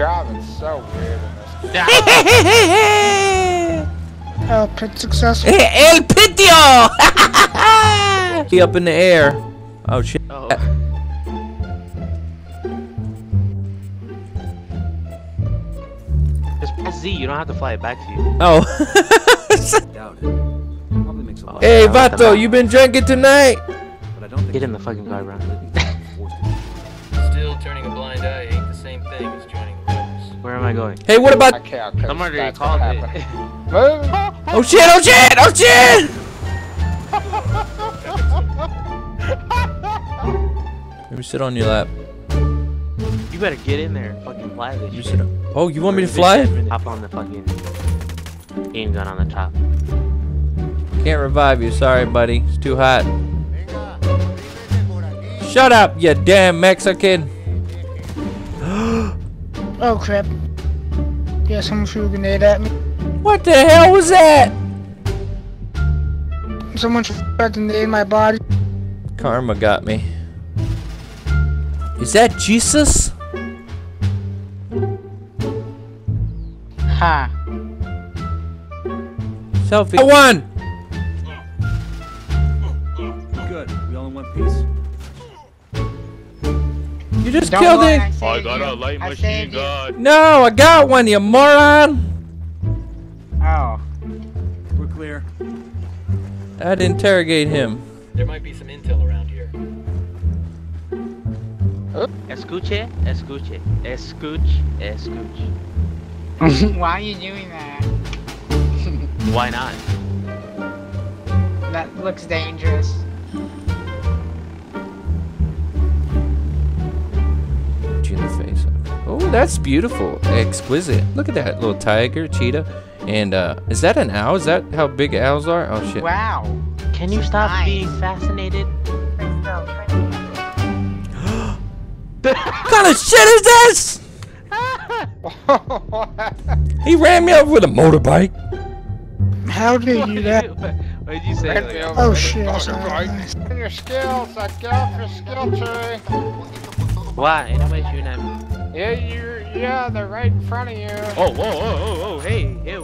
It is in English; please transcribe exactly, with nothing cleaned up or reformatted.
driving so weird in this game. El Pit successful. El Pitio! He up in the air. Oh shit. Oh. Just press Z, you don't have to fly it back to you. Oh. Doubt it. Probably makes a lot. Hey, Vato, you been drinking tonight? But I don't think. Get in the fucking guy round. Still turning a blind eye ain't the same thing as joining the rebels. Where am I going? Hey, what about? Okay, okay, I'm already called it. Oh shit! Oh shit! Oh shit! Let me sit on your lap. You better get in there and fucking fly this you shit. Sit on. Oh, you want me to fly it? Hop on the fucking aim gun on the top. Can't revive you, sorry buddy. It's too hot. Shut up, you damn Mexican! Oh crap. Yeah, someone threw a grenade at me. What the hell was that? Someone tried to nade my body. Karma got me. Is that Jesus? Ha. Selfie. I won! Good, we all in one piece. You just Don't killed it! I, I got you. a light I machine gun! No, I got one, you moron! Oh. We're clear. I'd interrogate him. There might be some intel around here. Oh. Escuche, escuche, escuche, escuche. Why are you doing that? Why not? That looks dangerous. In the face. Oh, that's beautiful. Exquisite. Look at that little tiger, cheetah. And uh is that an owl? Is that how big owls are? Oh shit. Wow. Can you stop nice. being fascinated? What kind of shit is this? He ran me over with a motorbike. How did you do that? What did you say? Like, oh, oh shit. Motorbike. Your skills. I got your skill tree. Why? Nobody's shooting at me. Yeah, you're, yeah, they're right in front of you. Oh, whoa, whoa, whoa, whoa, hey, hey,